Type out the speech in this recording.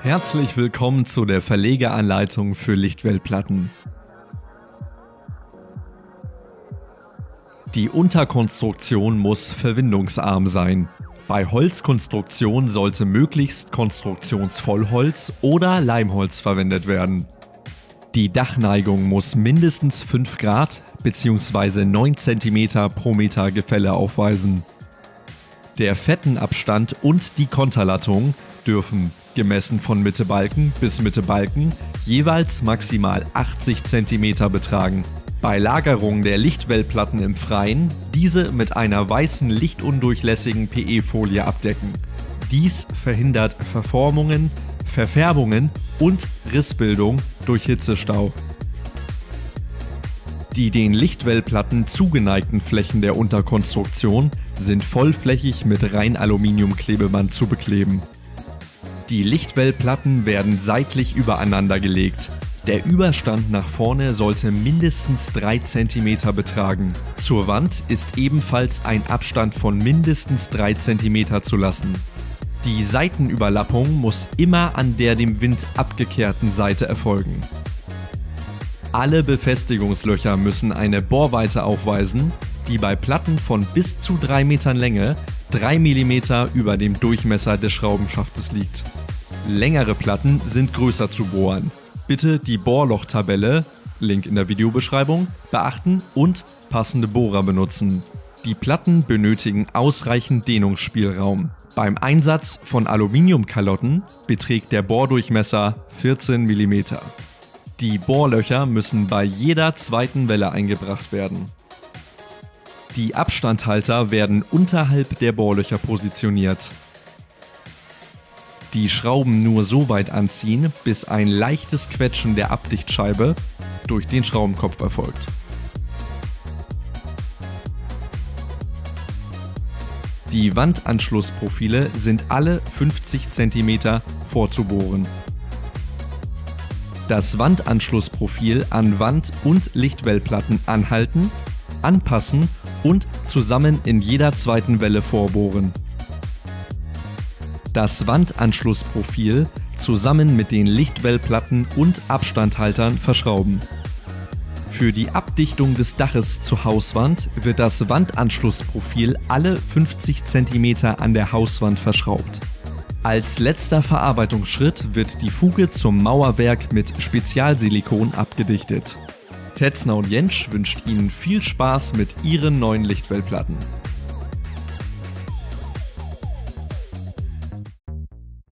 Herzlich willkommen zu der Verlegeanleitung für Lichtwellplatten. Die Unterkonstruktion muss verwindungsarm sein. Bei Holzkonstruktion sollte möglichst Konstruktionsvollholz oder Leimholz verwendet werden. Die Dachneigung muss mindestens 5 Grad bzw. 9 cm pro Meter Gefälle aufweisen. Der Fettenabstand und die Konterlattung dürfen, gemessen von Mitte Balken bis Mitte Balken, jeweils maximal 80 cm betragen. Bei Lagerung der Lichtwellplatten im Freien diese mit einer weißen lichtundurchlässigen PE-Folie abdecken. Dies verhindert Verformungen, Verfärbungen und Rissbildung durch Hitzestau. Die den Lichtwellplatten zugeneigten Flächen der Unterkonstruktion sind vollflächig mit rein Aluminiumklebeband zu bekleben. Die Lichtwellplatten werden seitlich übereinander gelegt. Der Überstand nach vorne sollte mindestens 3 cm betragen. Zur Wand ist ebenfalls ein Abstand von mindestens 3 cm zu lassen. Die Seitenüberlappung muss immer an der dem Wind abgekehrten Seite erfolgen. Alle Befestigungslöcher müssen eine Bohrweite aufweisen, die bei Platten von bis zu 3 Metern Länge 3 mm über dem Durchmesser des Schraubenschaftes liegt. Längere Platten sind größer zu bohren. Bitte die Bohrlochtabelle, Link in der Videobeschreibung, beachten und passende Bohrer benutzen. Die Platten benötigen ausreichend Dehnungsspielraum. Beim Einsatz von Aluminiumkalotten beträgt der Bohrdurchmesser 14 mm. Die Bohrlöcher müssen bei jeder zweiten Welle eingebracht werden. Die Abstandhalter werden unterhalb der Bohrlöcher positioniert. Die Schrauben nur so weit anziehen, bis ein leichtes Quetschen der Abdichtscheibe durch den Schraubenkopf erfolgt. Die Wandanschlussprofile sind alle 50 cm vorzubohren. Das Wandanschlussprofil an Wand- und Lichtwellplatten anhalten, anpassen und zusammen in jeder zweiten Welle vorbohren. Das Wandanschlussprofil zusammen mit den Lichtwellplatten und Abstandhaltern verschrauben. Für die Abdichtung des Daches zur Hauswand wird das Wandanschlussprofil alle 50 cm an der Hauswand verschraubt. Als letzter Verarbeitungsschritt wird die Fuge zum Mauerwerk mit Spezialsilikon abgedichtet. Tetzner und Jentsch wünscht Ihnen viel Spaß mit Ihren neuen Lichtwellplatten.